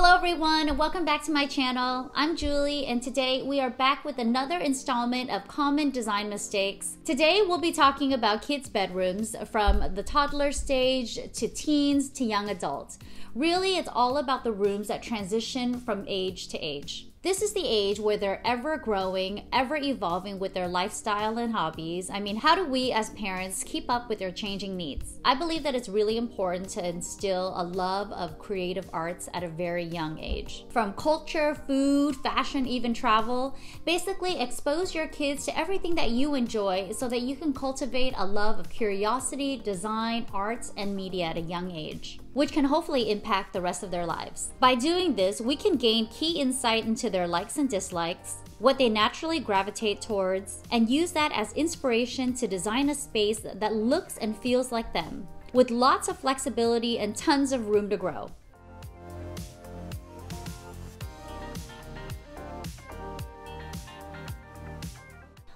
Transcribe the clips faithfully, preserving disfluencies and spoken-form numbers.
Hello everyone and welcome back to my channel. I'm Julie and today we are back with another installment of Common Design Mistakes. Today we'll be talking about kids' bedrooms from the toddler stage to teens to young adults. Really, it's all about the rooms that transition from age to age. This is the age where they're ever growing, ever evolving with their lifestyle and hobbies. I mean, how do we as parents keep up with their changing needs? I believe that it's really important to instill a love of creative arts at a very young age. From culture, food, fashion, even travel, basically expose your kids to everything that you enjoy so that you can cultivate a love of curiosity, design, arts, and media at a young age, which can hopefully impact the rest of their lives. By doing this, we can gain key insight into their likes and dislikes, what they naturally gravitate towards, and use that as inspiration to design a space that looks and feels like them, with lots of flexibility and tons of room to grow.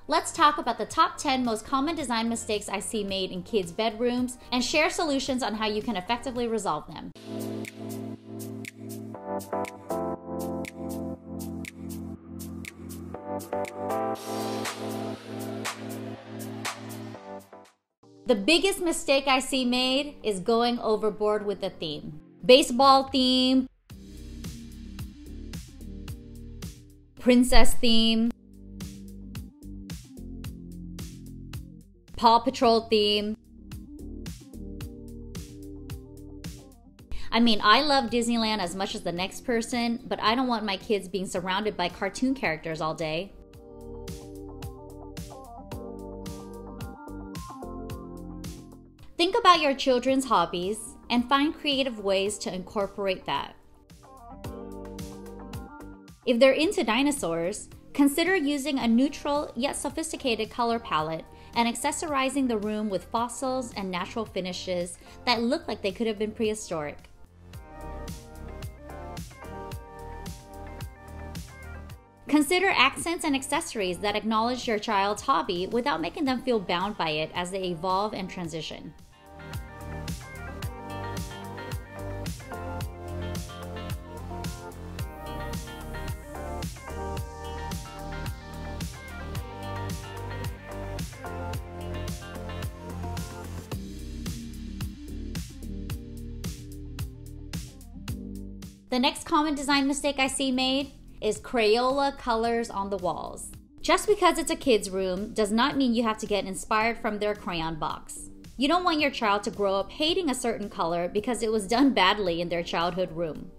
Let's talk about the top ten most common design mistakes I see made in kids' bedrooms and share solutions on how you can effectively resolve them. The biggest mistake I see made is going overboard with the theme. Baseball theme, princess theme, Paw Patrol theme. I mean, I love Disneyland as much as the next person, but I don't want my kids being surrounded by cartoon characters all day. Think about your children's hobbies and find creative ways to incorporate that. If they're into dinosaurs, consider using a neutral yet sophisticated color palette and accessorizing the room with fossils and natural finishes that look like they could have been prehistoric. Consider accents and accessories that acknowledge your child's hobby without making them feel bound by it as they evolve and transition. The next common design mistake I see made is Crayola colors on the walls. Just because it's a kid's room does not mean you have to get inspired from their crayon box. You don't want your child to grow up hating a certain color because it was done badly in their childhood room.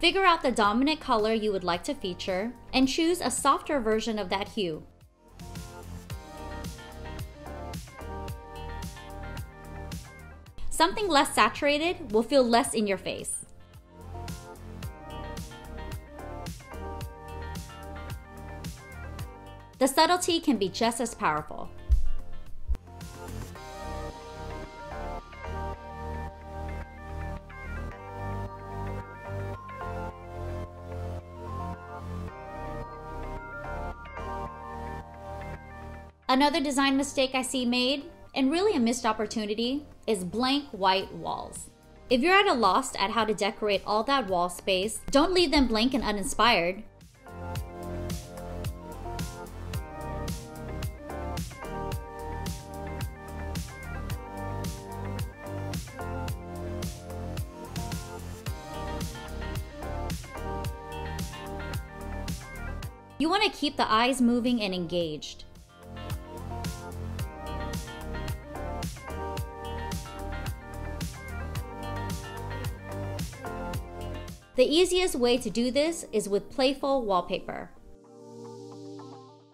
Figure out the dominant color you would like to feature and choose a softer version of that hue. Something less saturated will feel less in your face. The subtlety can be just as powerful. Another design mistake I see made, and really a missed opportunity, is blank white walls. If you're at a loss at how to decorate all that wall space, don't leave them blank and uninspired. You want to keep the eyes moving and engaged. The easiest way to do this is with playful wallpaper.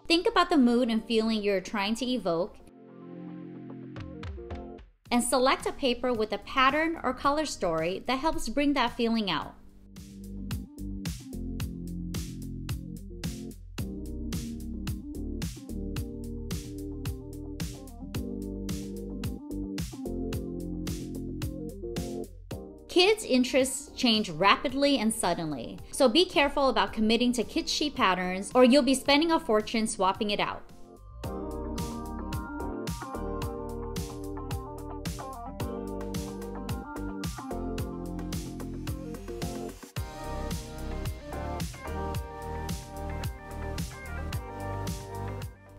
Think about the mood and feeling you're trying to evoke, and select a paper with a pattern or color story that helps bring that feeling out. Kids' interests change rapidly and suddenly, so be careful about committing to kitschy patterns or you'll be spending a fortune swapping it out.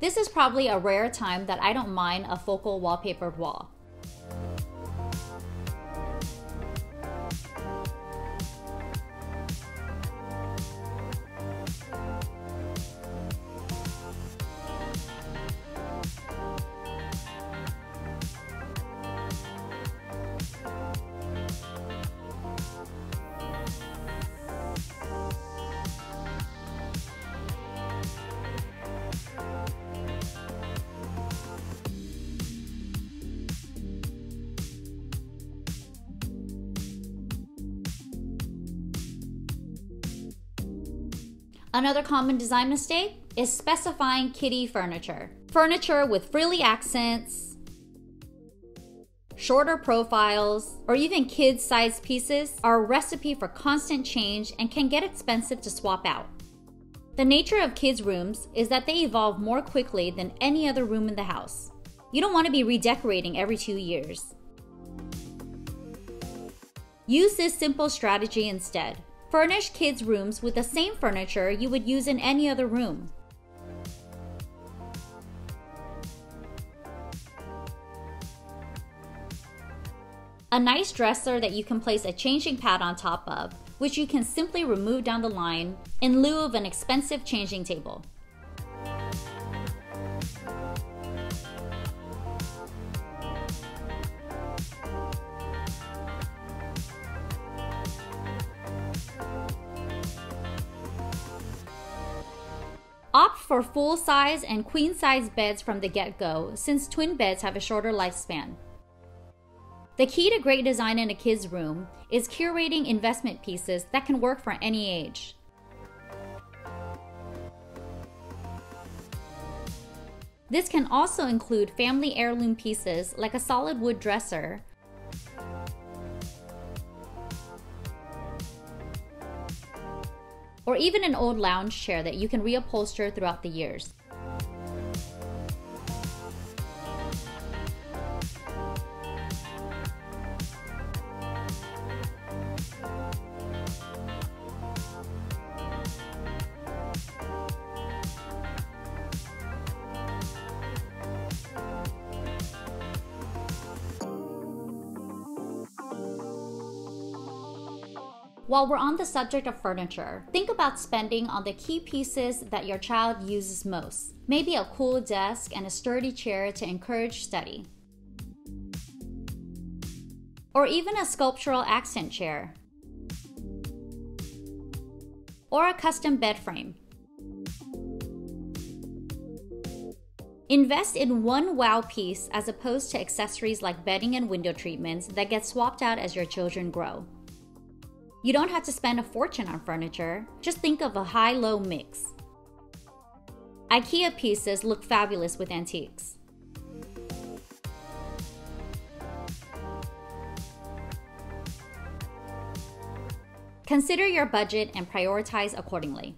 This is probably a rare time that I don't mind a focal wallpapered wall. Another common design mistake is specifying kiddie furniture. Furniture with frilly accents, shorter profiles, or even kid-sized pieces are a recipe for constant change and can get expensive to swap out. The nature of kids' rooms is that they evolve more quickly than any other room in the house. You don't want to be redecorating every two years. Use this simple strategy instead. Furnish kids' rooms with the same furniture you would use in any other room. A nice dresser that you can place a changing pad on top of, which you can simply remove down the line in lieu of an expensive changing table. Opt for full-size and queen-size beds from the get-go, since twin beds have a shorter lifespan. The key to great design in a kid's room is curating investment pieces that can work for any age. This can also include family heirloom pieces like a solid wood dresser, or even an old lounge chair that you can reupholster throughout the years. While we're on the subject of furniture, think about spending on the key pieces that your child uses most. Maybe a cool desk and a sturdy chair to encourage study. Or even a sculptural accent chair. Or a custom bed frame. Invest in one wow piece as opposed to accessories like bedding and window treatments that get swapped out as your children grow. You don't have to spend a fortune on furniture, just think of a high-low mix. IKEA pieces look fabulous with antiques. Consider your budget and prioritize accordingly.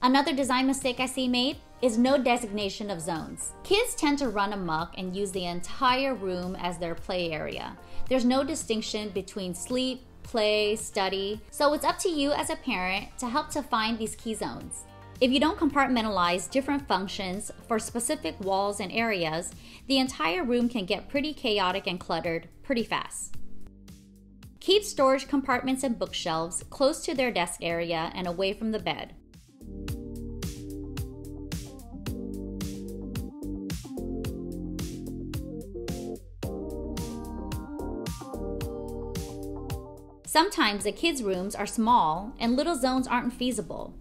Another design mistake I see made is no designation of zones. Kids tend to run amok and use the entire room as their play area. There's no distinction between sleep, play, study, so it's up to you as a parent to help to find these key zones. If you don't compartmentalize different functions for specific walls and areas, the entire room can get pretty chaotic and cluttered pretty fast. Keep storage compartments and bookshelves close to their desk area and away from the bed. Sometimes the kids' rooms are small and little zones aren't feasible.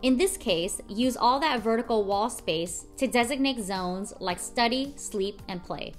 In this case, use all that vertical wall space to designate zones like study, sleep, and play.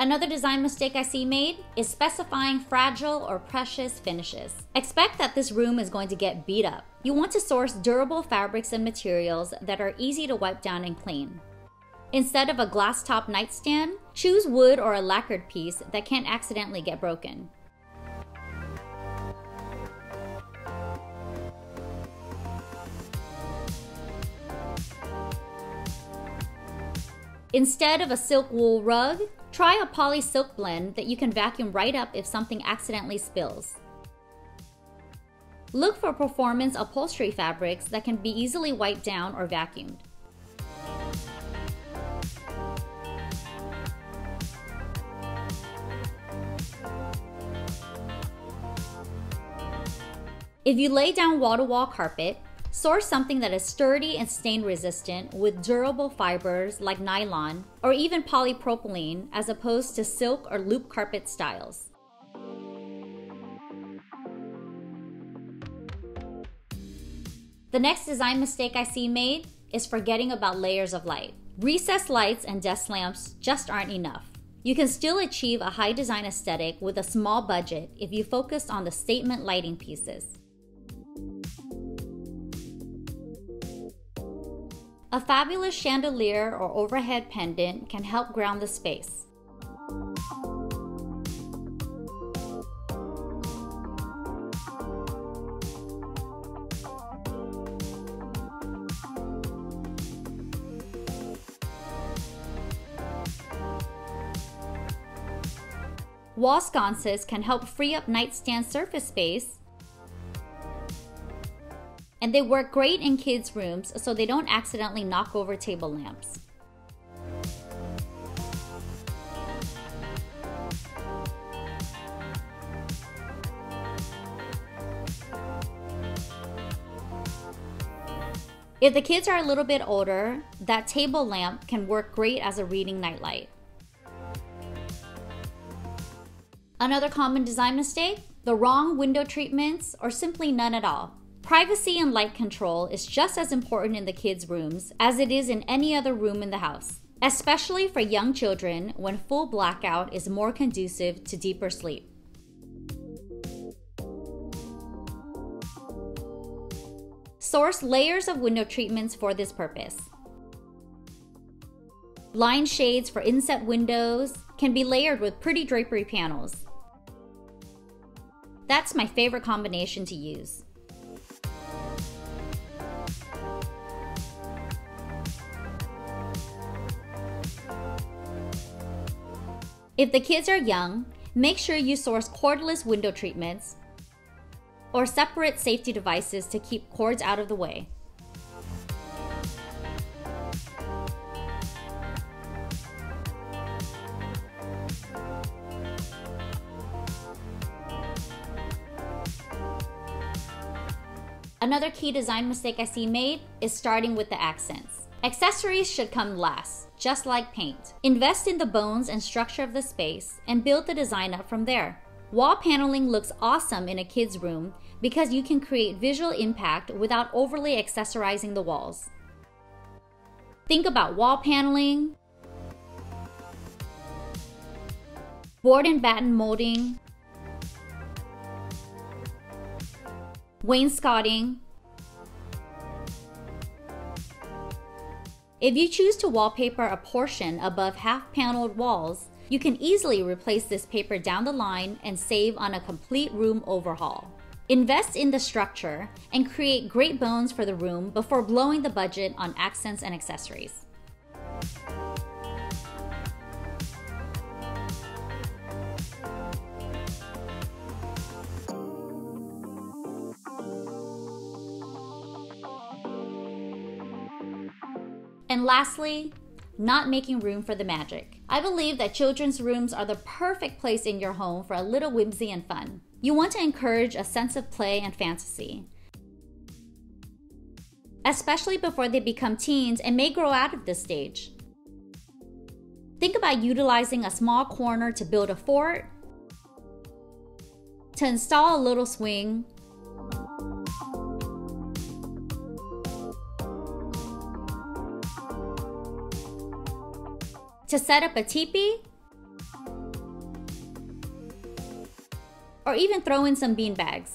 Another design mistake I see made is specifying fragile or precious finishes. Expect that this room is going to get beat up. You want to source durable fabrics and materials that are easy to wipe down and clean. Instead of a glass top nightstand, choose wood or a lacquered piece that can't accidentally get broken. Instead of a silk wool rug, try a poly silk blend that you can vacuum right up if something accidentally spills. Look for performance upholstery fabrics that can be easily wiped down or vacuumed. If you lay down wall-to-wall carpet, source something that is sturdy and stain resistant with durable fibers like nylon or even polypropylene as opposed to silk or loop carpet styles. The next design mistake I see made is forgetting about layers of light. Recessed lights and desk lamps just aren't enough. You can still achieve a high design aesthetic with a small budget if you focus on the statement lighting pieces. A fabulous chandelier or overhead pendant can help ground the space. Wall sconces can help free up nightstand surface space, and they work great in kids' rooms so they don't accidentally knock over table lamps. If the kids are a little bit older, that table lamp can work great as a reading nightlight. Another common design mistake, the wrong window treatments or simply none at all. Privacy and light control is just as important in the kids' rooms as it is in any other room in the house, especially for young children when full blackout is more conducive to deeper sleep. Source layers of window treatments for this purpose. Blind shades for inset windows can be layered with pretty drapery panels. That's my favorite combination to use. If the kids are young, make sure you source cordless window treatments or separate safety devices to keep cords out of the way. Another key design mistake I see made is starting with the accents. Accessories should come last, just like paint. Invest in the bones and structure of the space and build the design up from there. Wall paneling looks awesome in a kid's room because you can create visual impact without overly accessorizing the walls. Think about wall paneling, board and batten molding, wainscoting. If you choose to wallpaper a portion above half-paneled walls, you can easily replace this paper down the line and save on a complete room overhaul. Invest in the structure and create great bones for the room before blowing the budget on accents and accessories. And lastly, not making room for the magic. I believe that children's rooms are the perfect place in your home for a little whimsy and fun. You want to encourage a sense of play and fantasy, especially before they become teens and may grow out of this stage. Think about utilizing a small corner to build a fort, to install a little swing, to set up a teepee, or even throw in some bean bags.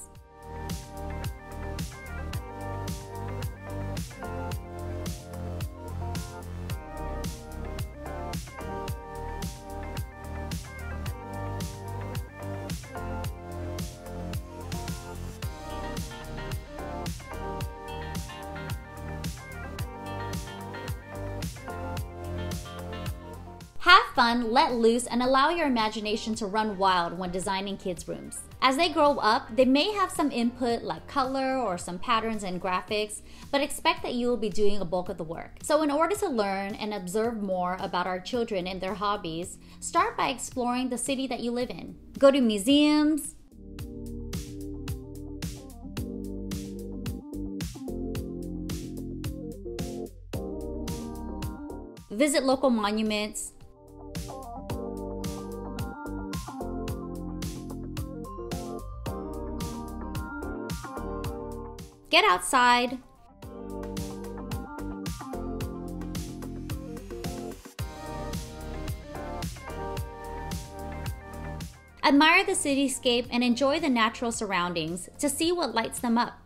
Have fun, let loose, and allow your imagination to run wild when designing kids' rooms. As they grow up, they may have some input like color or some patterns and graphics, but expect that you will be doing a bulk of the work. So in order to learn and observe more about our children and their hobbies, start by exploring the city that you live in. Go to museums, visit local monuments, get outside, admire the cityscape and enjoy the natural surroundings to see what lights them up.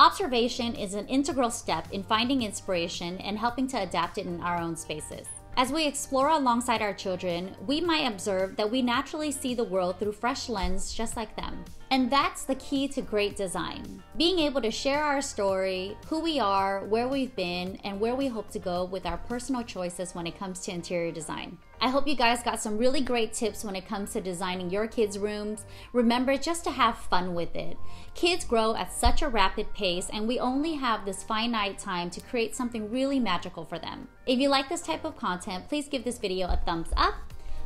Observation is an integral step in finding inspiration and helping to adapt it in our own spaces. As we explore alongside our children, we might observe that we naturally see the world through fresh lens just like them. And that's the key to great design. Being able to share our story, who we are, where we've been, and where we hope to go with our personal choices when it comes to interior design. I hope you guys got some really great tips when it comes to designing your kids' rooms. Remember just to have fun with it. Kids grow at such a rapid pace and we only have this finite time to create something really magical for them. If you like this type of content, please give this video a thumbs up.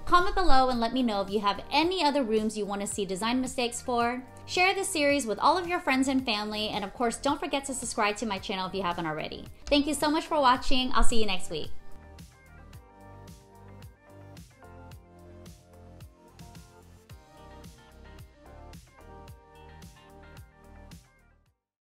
Comment below and let me know if you have any other rooms you want to see design mistakes for. Share this series with all of your friends and family, and of course, don't forget to subscribe to my channel if you haven't already. Thank you so much for watching. I'll see you next week.